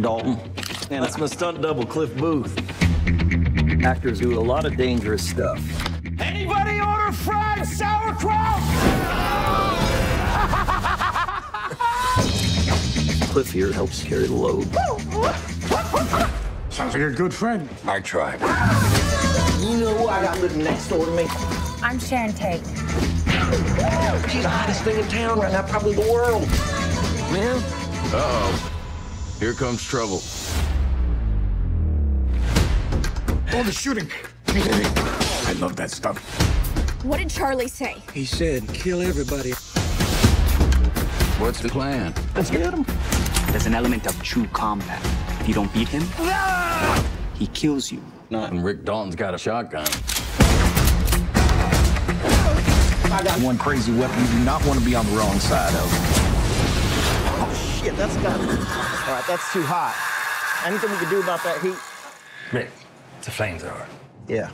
Rick Dalton. And that's my stunt double, Cliff Booth. Actors do a lot of dangerous stuff. Anybody order fried sauerkraut? Cliff here helps carry the load. Sounds like a good friend. I try. You know who I got living next door to me? I'm Sharon Tate. She's the hottest thing in town right now, probably the world. Man. Uh-oh. Here comes trouble. All the shooting. I love that stuff. What did Charlie say? He said, kill everybody. What's the plan? Let's get him. There's an element of true combat. If you don't beat him, no! He kills you. Not when Rick Dalton's got a shotgun. I got one crazy weapon you do not want to be on the wrong side of. Oh, shit, that's got it. All right, that's too hot. Anything we can do about that heat? Rick, it's a flamethrower. Yeah.